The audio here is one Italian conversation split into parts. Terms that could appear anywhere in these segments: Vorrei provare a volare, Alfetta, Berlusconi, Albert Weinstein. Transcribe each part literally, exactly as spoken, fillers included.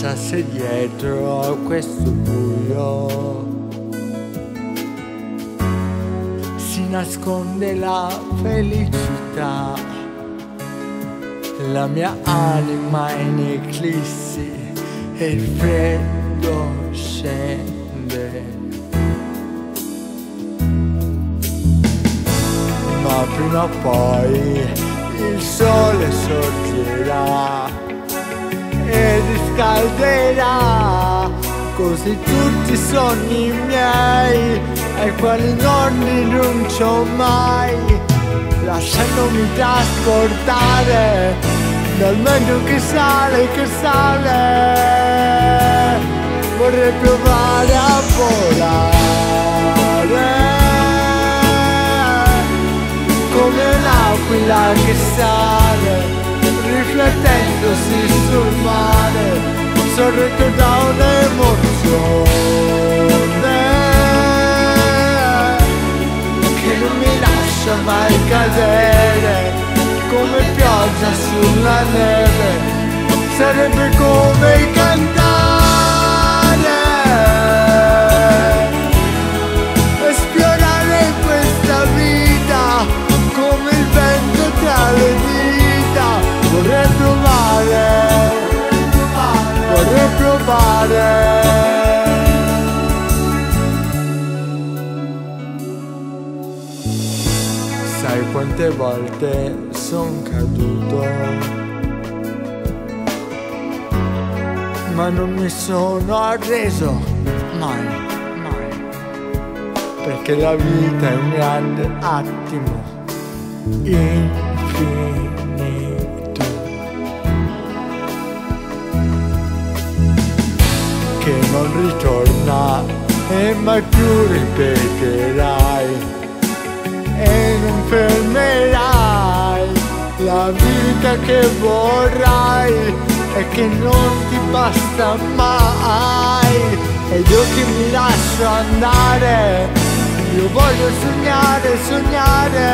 passasse dietro questo buio. Si nasconde la felicità, la mia anima in eclissi e il freddo scende. Ma prima o poi il sole sorgerà e riscalderà così tutti i sogni miei, ai quali non rinuncio mai, lasciandomi trasportare dal vento che sale, che sale. Vorrei provare a volare come l'aquila che sale, riflettendosi sul mare, sorretto da un'emozione che non mi lascia mai cadere, come pioggia sulla neve, sarebbe come cantare e sfiorare questa vita come il vento tra le dita. Vorrei provare, vorrei provare. Sai quante volte son caduto, ma non mi sono arreso mai, mai, perché la vita è un grande attimo infinito. Che non ritorna e mai più ripeterai e non fermerai la vita che vorrai e che non ti basta mai. Ed io che mi lascio andare, io voglio sognare, sognare.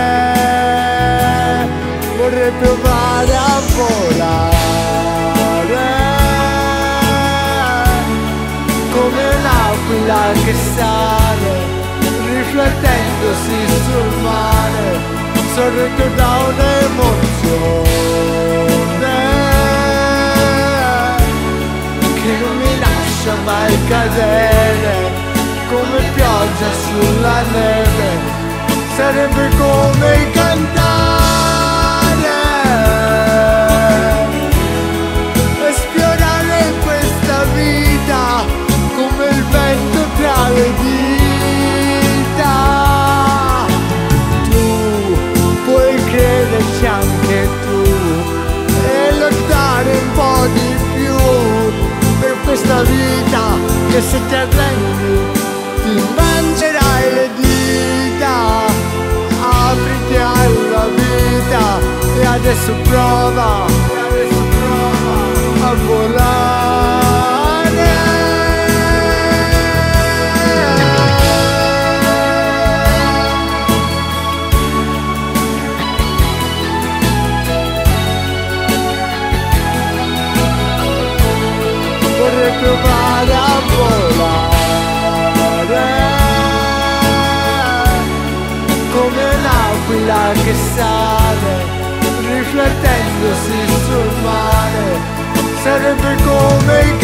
Vorrei provare a volare come l'aquila che sale, riflettendosi sul mare, sorretto da un'emozione che non mi lascia mai cadere, come pioggia sulla neve, sarebbe come cantare e sfiorare questa vita come il vento tra le dita. Tu puoi crederci anche tu e lottare un po' di più per questa vita che se ti arrendi ti mangerai le dita. Apriti alla vita e adesso prova, e adesso prova a volare. Vorrei provare a volare come l'aquila che sale, riflettendosi sul mare, sarebbe come